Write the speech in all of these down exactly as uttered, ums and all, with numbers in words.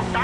到底。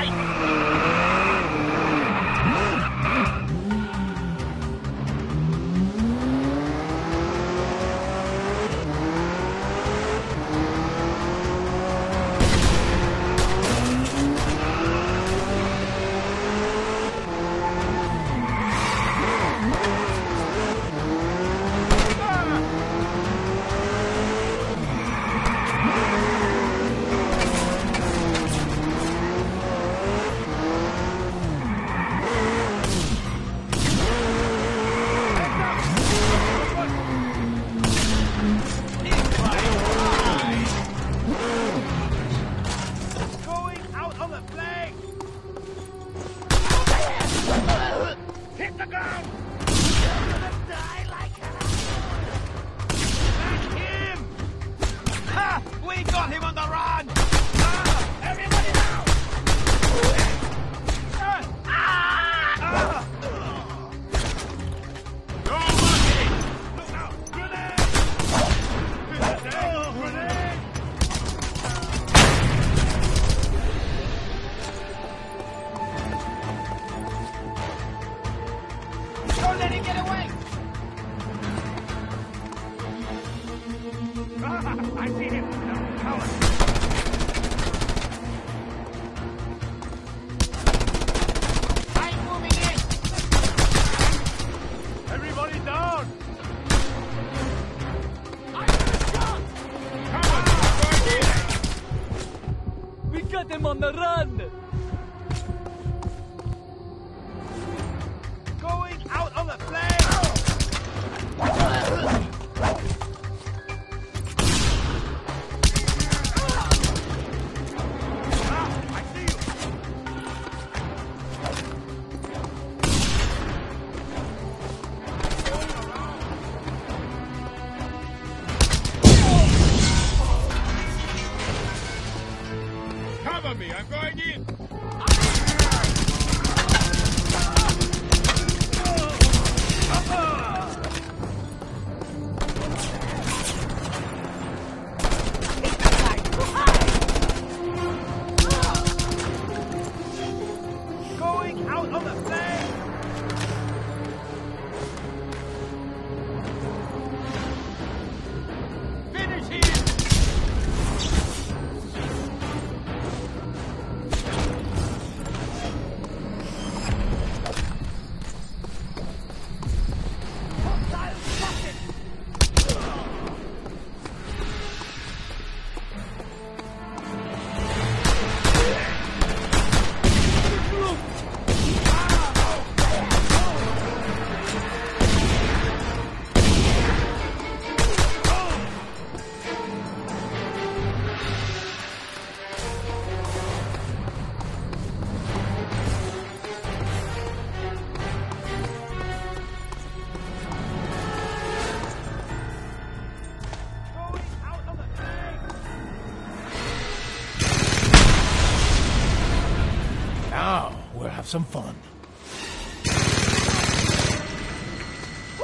Some fun.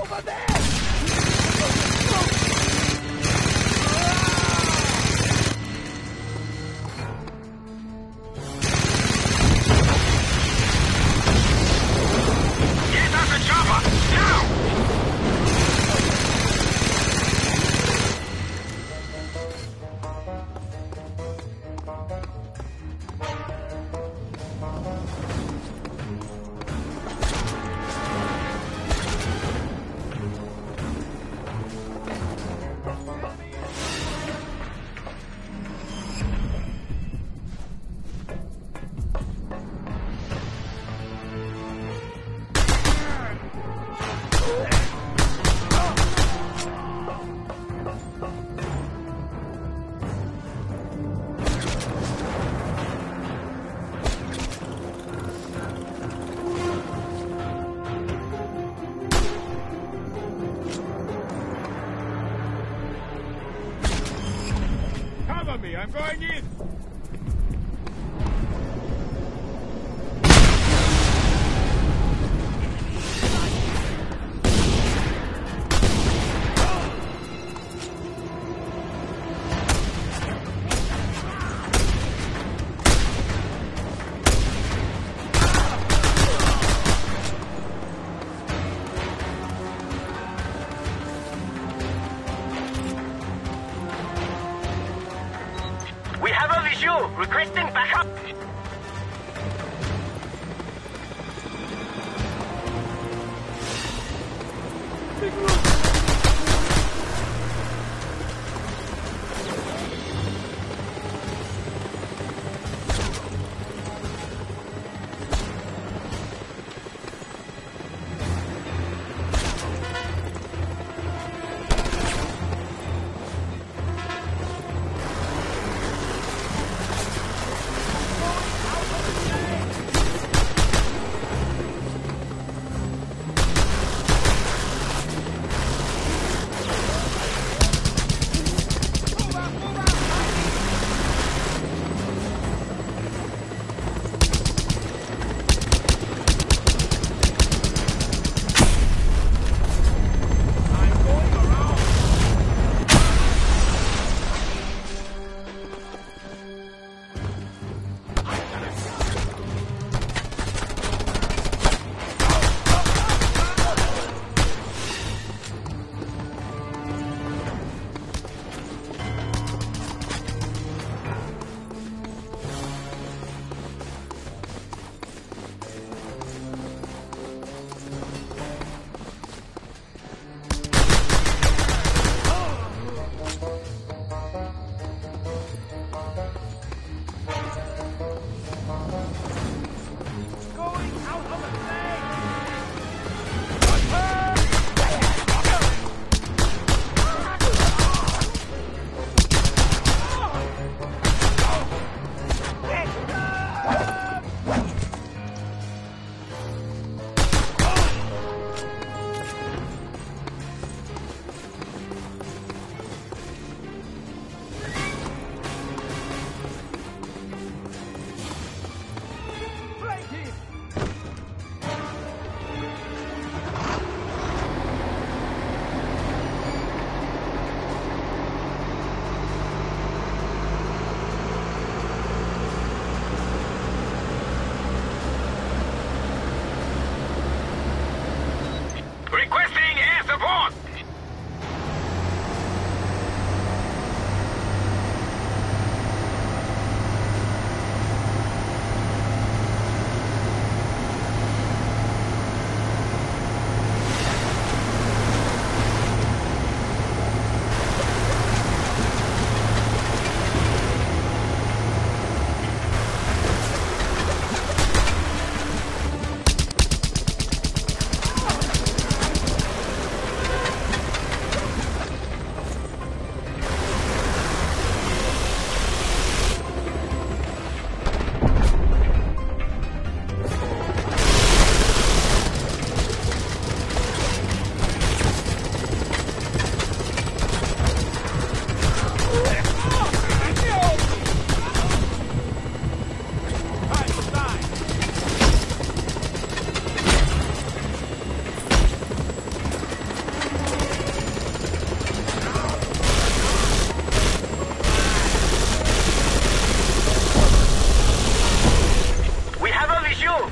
Over there! Get out the chopper! Now! Thank you.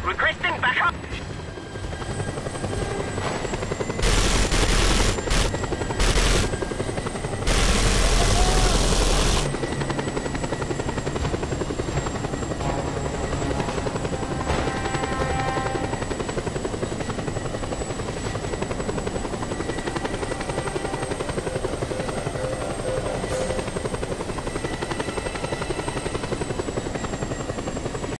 Requesting back.